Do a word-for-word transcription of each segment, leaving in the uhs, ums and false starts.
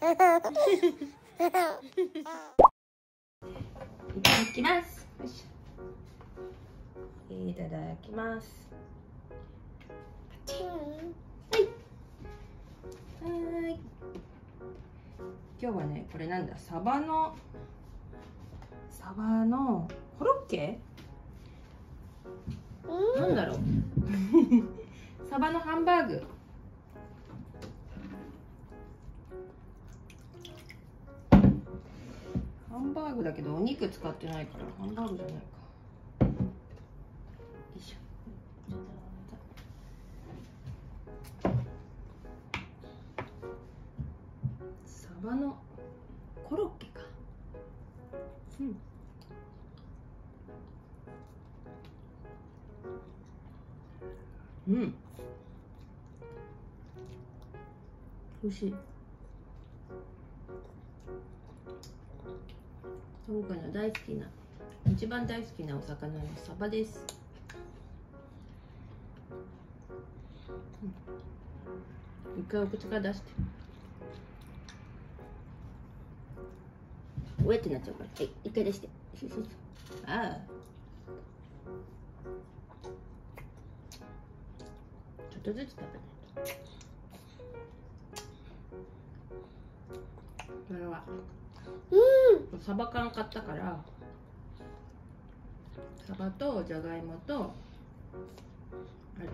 いただきます。よいしょ。いただきます。パチン。はい。はい。今日はね、これなんだ、サバの。サバのコロッケ。うん、なんだろう。サバのハンバーグ。ハンバーグだけどお肉使ってないからハンバーグじゃないか。よいしょ。サバのコロッケか。うん。うん。美味しい。今回の大好きな、一番大好きなお魚のサバです。うん、一回お口から出して。おやってなっちゃうから、はい、一回出して。ああ。ちょっとずつ食べないと。これは。うん、サバ缶買ったからサバとじゃがいもとあ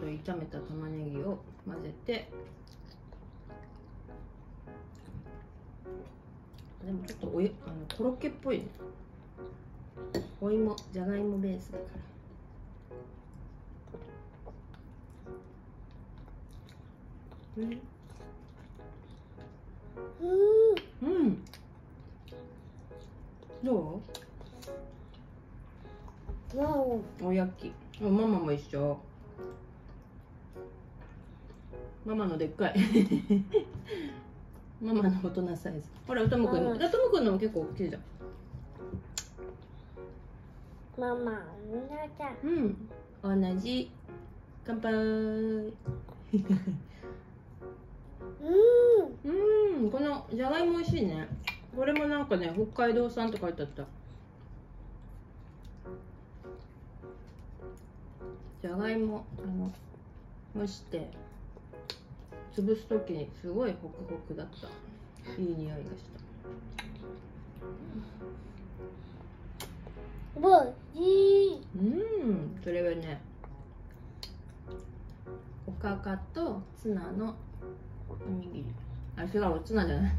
と炒めた玉ねぎを混ぜて、でもちょっとおあのコロッケっぽいね、お芋じゃがいもベースだから。うんうん、どう？おやき。ママも一緒。ママのでっかい。ママの大人サイズ。ほら、ともくんの。だ、ともくんのも結構大きいじゃん。ママ、うん、同じ。乾杯。うん、うん、このじゃがいも美味しいね。これもなんかね、北海道産って書いてあった。じゃがいも、あの、蒸して。潰すときに、すごいホクホクだった。いい匂いがした。おいしい。うん、それはね。おかかとツナの。おにぎり。あ、違う、ツナじゃない。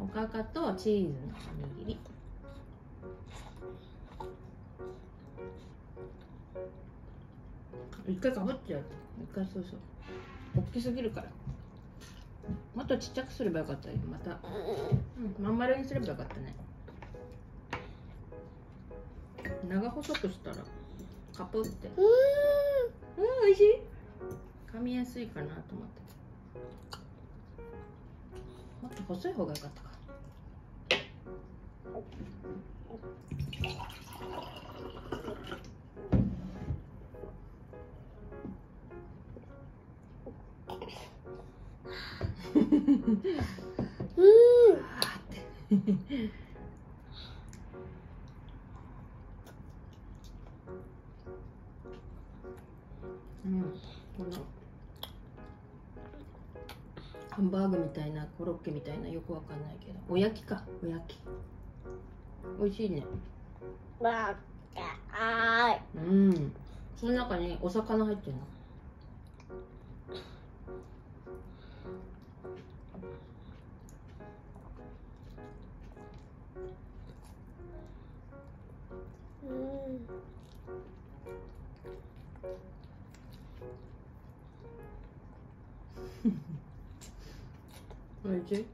おかかとチーズのおにぎり。一回かぶっちゃう。一回、そうそう。大きすぎるから。もっとちっちゃくすればよかった。また。うん、まん丸にすればよかったね。長細くしたら。カプって。うん、うん、美味しい。噛みやすいかなと思って。もっと細い方が良かったか。うん。ハンバーグみたいなコロッケみたいなよくわかんないけど、おやきか、おやき美味しいね。わあ、うん、その中にお魚入ってるの。うん。おいしい。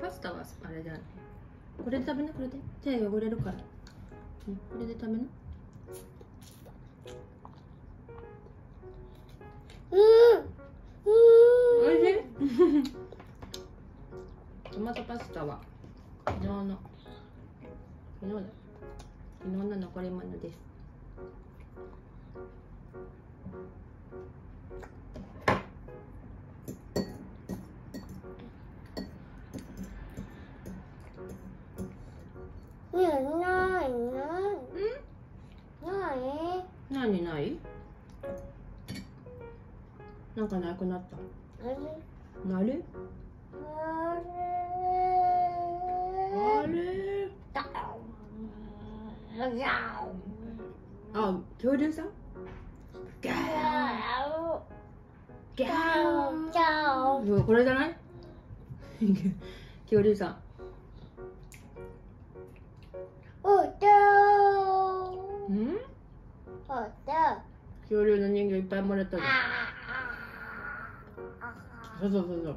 パスタはあれじゃない、これで食べな、これで手汚れるから、うん、これで食べな。うん、うん、おいしい。トマトパスタは昨日の昨日だ昨日の残り物です。なんかなくなった。なる？あれ？あ、恐竜さん？ギャー！ギャー！ギャー！これじゃない？恐竜さん。おったー。ん？おった。恐竜の人形いっぱいもらったじゃん。そうそうそうそう。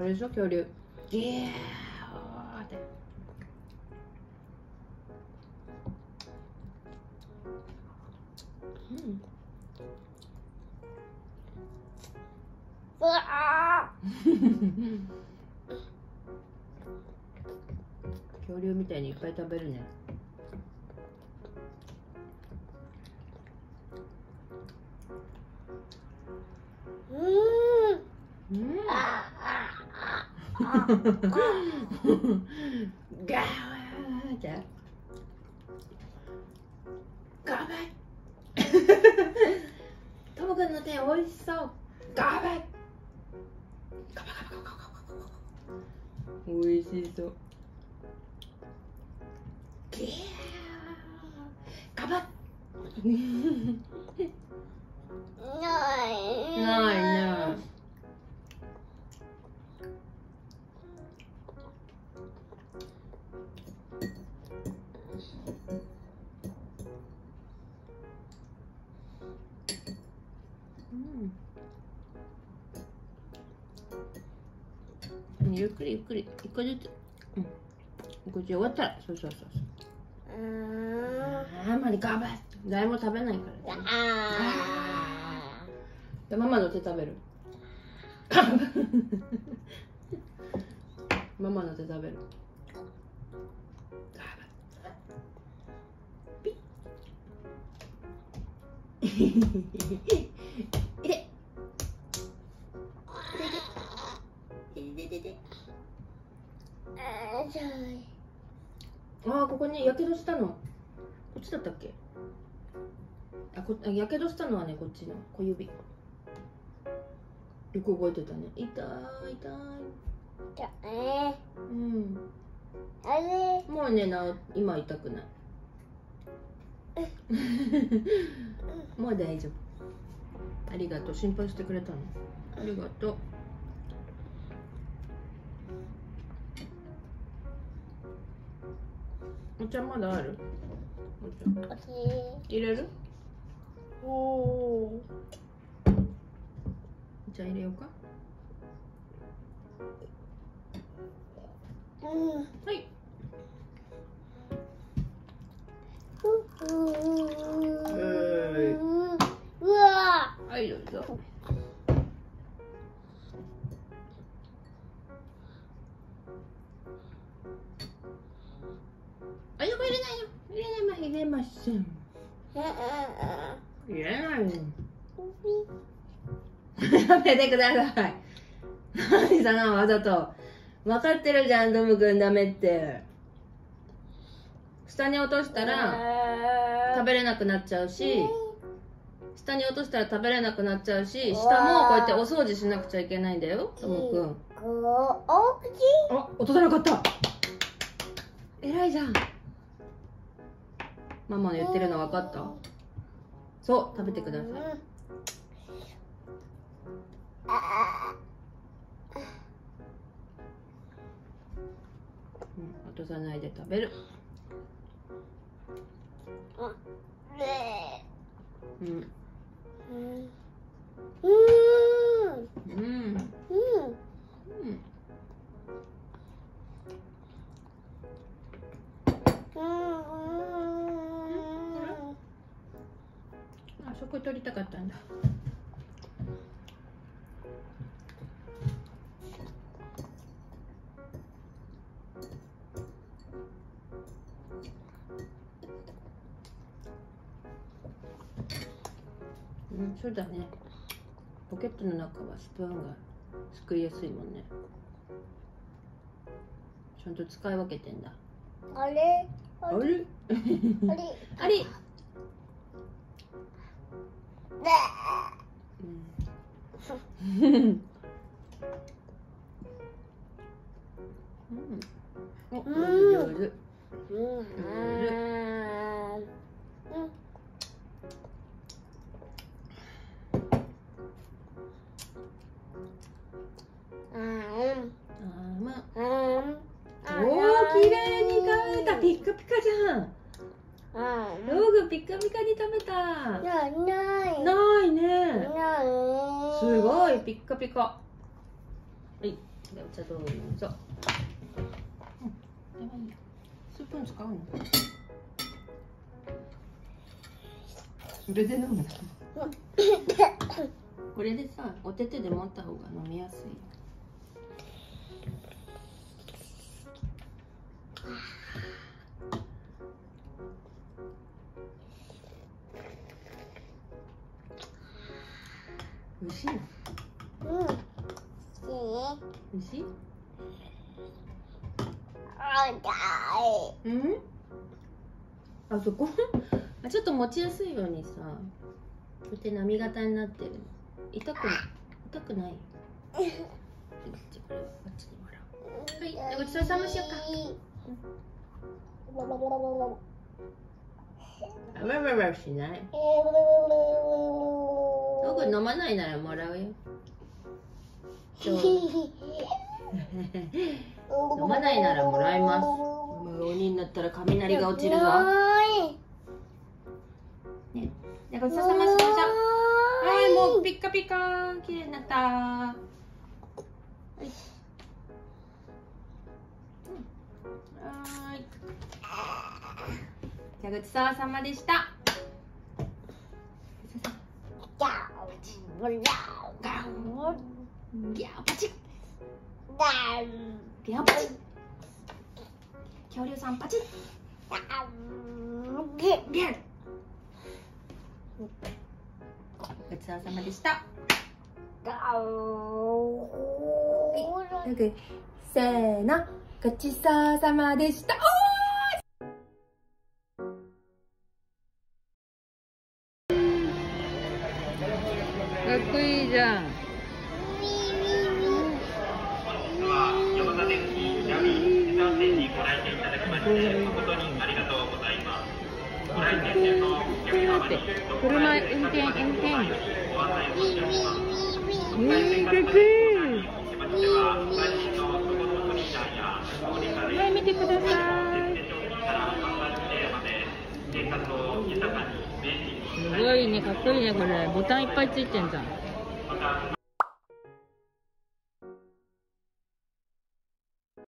あれでしょ恐竜。ギャーって。うん。うわー。恐竜みたいにいっぱい食べるね。うん。うん。ガーじゃ。ガーバイ。トモくんの手美味しそう。ガーバイ。ガバガバガバガバ。美味しそう。かばっないないないうんゆっくりゆっくり一個ずつうんこっち終わったらそうそうそうそうあんまりガバッ誰も食べないからねでママの手食べるママの手食べるピッいていていてああここにやけどしたの。こっちだったっけ？あこあやけどしたのはねこっちの小指。よく覚えてたね。痛い痛い。痛い。うん。あれ。もうねな今痛くない。もう大丈夫。ありがとう心配してくれたの。ありがとう。お茶まだある？お茶。入れる？おお。じゃあ入れようか。うん。はい。うわ。はいどうぞ。入れません。入れない。やめてください。何さなわざと。分かってるじゃん、トム君ダメって。下に落としたら食べれなくなっちゃうし、下に落としたら食べれなくなっちゃうし、下もこうやってお掃除しなくちゃいけないんだよ、トム君。あ、落とさなかった。偉いじゃん。ママの言ってるの分かった？そう、食べてください。うん、落とさないで食べる。うん。うん。うん。うん。うん。そこ取りたかったんだ。うん、そうだね。ポケットの中はスプーンがすくいやすいもんね。ちゃんと使い分けてんだ。あれ？あれ？あれ？あれ？うんうんピカピカじゃん。ローグピカピカに食べた。ないない。ないね。ない。すごいピカピカ。はい。でお茶どうぞ。うん。スプーン使うの？これで飲む。これでさ、お手手で持った方が飲みやすい。美味しい。うん。美味しい。うん。あそこ。ちょっと持ちやすいようにさ。こうやって波形になってる。痛く、痛くない。はい、ごちそうさましようか。わわわわしない。僕飲まないならもらうよ。飲まないならもらいます。鬼になったら雷が落ちるぞ。ね、でごちそうさましました。はい、もうピッカピカ綺麗になった。はい。はい。じゃあごちそうさまでした。恐竜さんパチッ。ごちそうさまでした。せーの、ごちそうさまでした。かっこいいじゃん。車運転運転。ええ、かっこいい。はい、見てください。すごいね、かっこいいね、これボタンいっぱいついてんじゃん。